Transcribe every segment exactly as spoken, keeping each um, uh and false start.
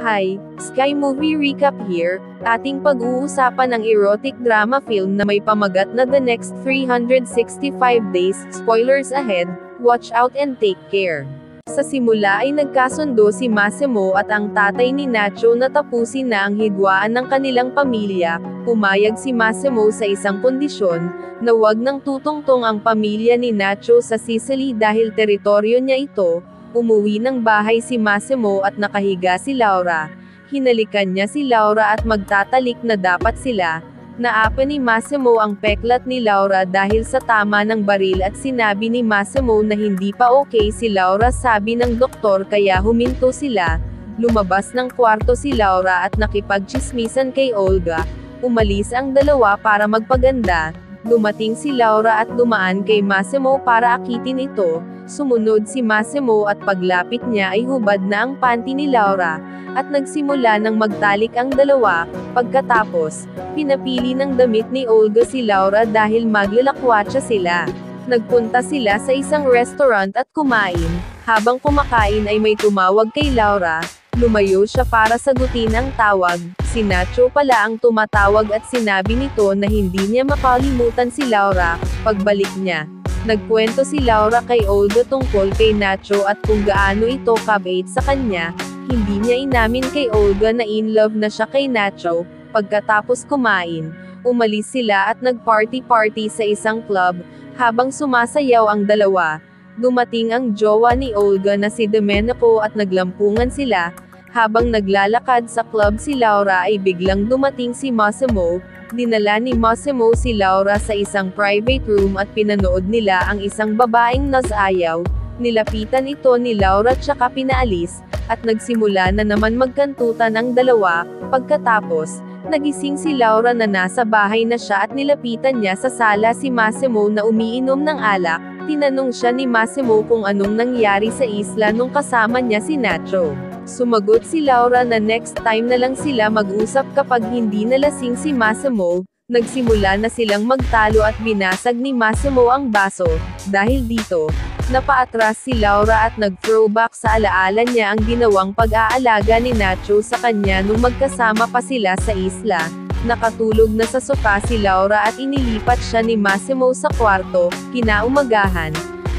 Hi, Sky Movie Recap here, ating pag-uusapan ng erotic drama film na may pamagat na The Next three sixty-five Days. Spoilers ahead, watch out and take care. Sa simula ay nagkasundo si Massimo at ang tatay ni Nacho na tapusin na ang hidwaan ng kanilang pamilya. Pumayag si Massimo sa isang kondisyon, na huwag nang tutungtong ang pamilya ni Nacho sa Sicily dahil teritoryo niya ito. Umuwi ng bahay si Massimo at nakahiga si Laura. Hinalikan niya si Laura at magtatalik na dapat sila. Naapa ni Massimo ang peklat ni Laura dahil sa tama ng baril at sinabi ni Massimo na hindi pa okay si Laura, sabi ng doktor, kaya huminto sila. Lumabas ng kwarto si Laura at nakipagchismisan kay Olga. Umalis ang dalawa para magpaganda. Dumating si Laura at dumaan kay Massimo para akitin ito. Sumunod si Massimo at paglapit niya ay hubad na ang panty ni Laura, at nagsimula ng magtalik ang dalawa. Pagkatapos, pinapili ng damit ni Olga si Laura dahil maglalakwatsa sila. Nagpunta sila sa isang restaurant at kumain. Habang kumakain ay may tumawag kay Laura. Lumayo siya para sagutin ang tawag. Si Nacho pala ang tumatawag at sinabi nito na hindi niya makalimutan si Laura. Pagbalik niya, nagkwento si Laura kay Olga tungkol kay Nacho at kung gaano ito kabait sa kanya. Hindi niya inamin kay Olga na in love na siya kay Nacho. Pagkatapos kumain, umalis sila at nagparty-party sa isang club. Habang sumasayaw ang dalawa, dumating ang jowa ni Olga na si Demenapo at naglampungan sila. Habang naglalakad sa club si Laura ay biglang dumating si Massimo. Dinala ni Massimo si Laura sa isang private room at pinanood nila ang isang babaeng nasayaw. Nilapitan ito ni Laura tsaka pinaalis, at nagsimula na naman magkantutan ang dalawa. Pagkatapos, nagising si Laura na nasa bahay na siya at nilapitan niya sa sala si Massimo na umiinom ng alak. Tinanong siya ni Massimo kung anong nangyari sa isla nung kasama niya si Nacho. Sumagot si Laura na next time na lang sila mag-usap kapag hindi nalasing si Massimo. Nagsimula na silang magtalo at binasag ni Massimo ang baso. Dahil dito, napaatras si Laura at nag-throwback sa alaala niya ang ginawang pag-aalaga ni Nacho sa kanya nung magkasama pa sila sa isla. Nakatulog na sa sofa si Laura at inilipat siya ni Massimo sa kwarto. Kinaumagahan,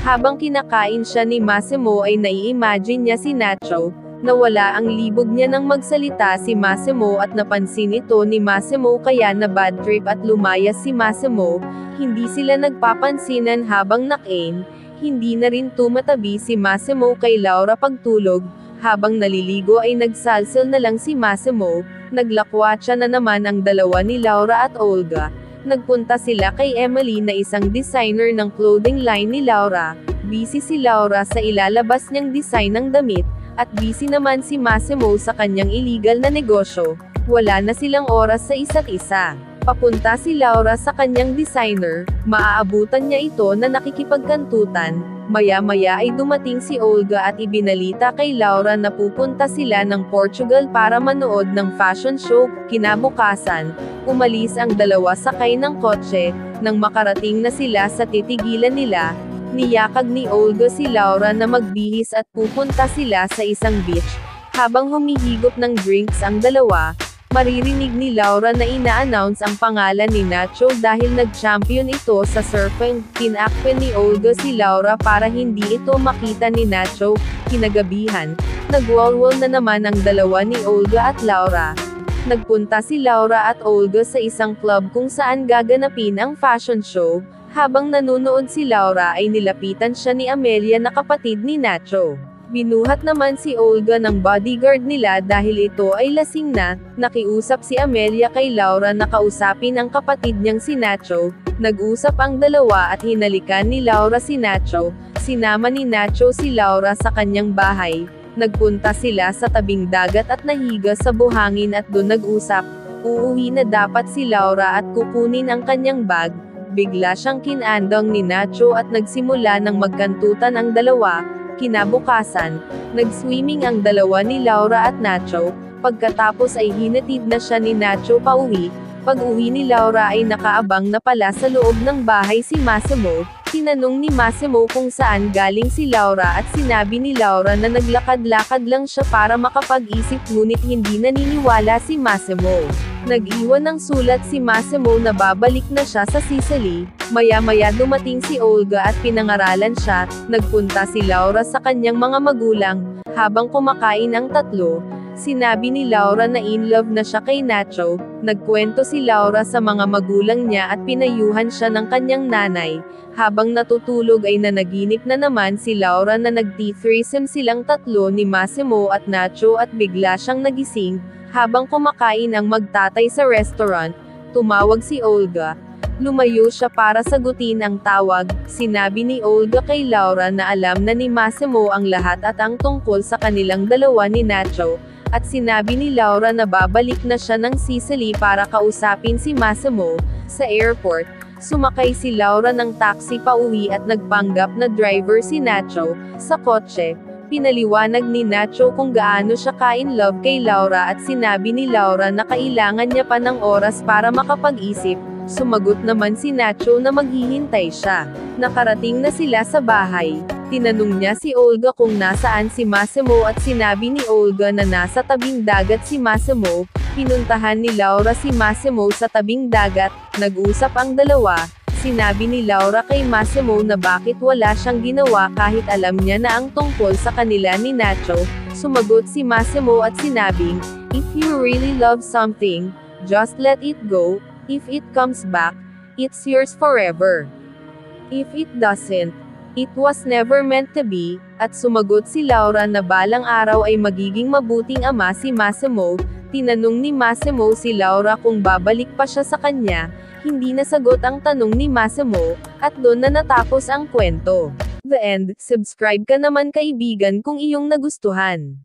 habang kinakain siya ni Massimo ay nai-imagine niya si Nacho. Nawala ang libog niya nang magsalita si Massimo at napansin ito ni Massimo kaya na bad trip at lumayas si Massimo. Hindi sila nagpapansinan habang nakain. Hindi na rin tumatabi si Massimo kay Laura pagtulog. Habang naliligo ay nagsalsel na lang si Massimo. Naglakwatsa na naman ang dalawa ni Laura at Olga. Nagpunta sila kay Emily na isang designer ng clothing line ni Laura. Busy si Laura sa ilalabas niyang design ng damit, at busy naman si Massimo sa kanyang illegal na negosyo. Wala na silang oras sa isa't isa. Papunta si Laura sa kanyang designer, maaabutan niya ito na nakikipagkantutan. Maya-maya ay dumating si Olga at ibinalita kay Laura na pupunta sila ng Portugal para manood ng fashion show. Kinabukasan, umalis ang dalawa sakay ng kotse. Nang makarating na sila sa titigilan nila, niyakag ni Olga si Laura na magbihis at pupunta sila sa isang beach. Habang humihigop ng drinks ang dalawa, maririnig ni Laura na ina-announce ang pangalan ni Nacho dahil nag-champion ito sa surfing. Tinakpan ni Olga si Laura para hindi ito makita ni Nacho. Kinagabihan, nagwalwal na naman ang dalawa ni Olga at Laura. Nagpunta si Laura at Olga sa isang club kung saan gaganapin ang fashion show. Habang nanonood si Laura ay nilapitan siya ni Amelia na kapatid ni Nacho. Binuhat naman si Olga ng bodyguard nila dahil ito ay lasing na. Nakiusap si Amelia kay Laura na kausapin ang kapatid niyang si Nacho. Nag-usap ang dalawa at hinalikan ni Laura si Nacho. Sinama ni Nacho si Laura sa kanyang bahay. Nagpunta sila sa tabing dagat at nahiga sa buhangin at doon nag-usap. Uuwi na dapat si Laura at kukunin ang kanyang bag. Bigla siyang kinandong ni Nacho at nagsimula ng magkantutan ang dalawa. Kinabukasan, nag-swimming ang dalawa ni Laura at Nacho. Pagkatapos ay hinatid na siya ni Nacho pauwi. Pag-uwi ni Laura ay nakaabang na pala sa loob ng bahay si Massimo. Tinanong ni Massimo kung saan galing si Laura at sinabi ni Laura na naglakad-lakad lang siya para makapag-isip, ngunit hindi naniniwala si Massimo. Nag-iwan ng sulat si Massimo na babalik na siya sa Sicily. Maya-maya dumating si Olga at pinangaralan siya. Nagpunta si Laura sa kanyang mga magulang. Habang kumakain ang tatlo, sinabi ni Laura na in love na siya kay Nacho. Nagkwento si Laura sa mga magulang niya at pinayuhan siya ng kanyang nanay. Habang natutulog ay nanaginip na naman si Laura na nag-threesome silang tatlo ni Massimo at Nacho at bigla siyang nagising. Habang kumakain ang magtatay sa restaurant, tumawag si Olga. Lumayo siya para sagutin ang tawag. Sinabi ni Olga kay Laura na alam na ni Massimo ang lahat at ang tungkol sa kanilang dalawa ni Nacho. At sinabi ni Laura na babalik na siya ng Sicily para kausapin si Massimo. Sa airport, sumakay si Laura ng taxi pauwi at nagpanggap na driver si Nacho. Sa kotse, pinaliwanag ni Nacho kung gaano siya ka-in-love kay Laura at sinabi ni Laura na kailangan niya pa ng oras para makapag-isip. Sumagot naman si Nacho na maghihintay siya. Nakarating na sila sa bahay. Tinanong niya si Olga kung nasaan si Massimo at sinabi ni Olga na nasa tabing dagat si Massimo. Pinuntahan ni Laura si Massimo sa tabing dagat, nag-usap ang dalawa. Sinabi ni Laura kay Massimo na bakit wala siyang ginawa kahit alam niya na ang tungkol sa kanila ni Nacho. Sumagot si Massimo at sinabing, "If you really love something, just let it go. If it comes back, it's yours forever. If it doesn't, it was never meant to be." At sumagot si Laura na balang araw ay magiging mabuting ama si Massimo. Tinanong ni Massimo si Laura kung babalik pa siya sa kanya. Hindi nasagot ang tanong ni Massimo, at doon na natapos ang kwento. The end. Subscribe ka naman kaibigan kung iyong nagustuhan.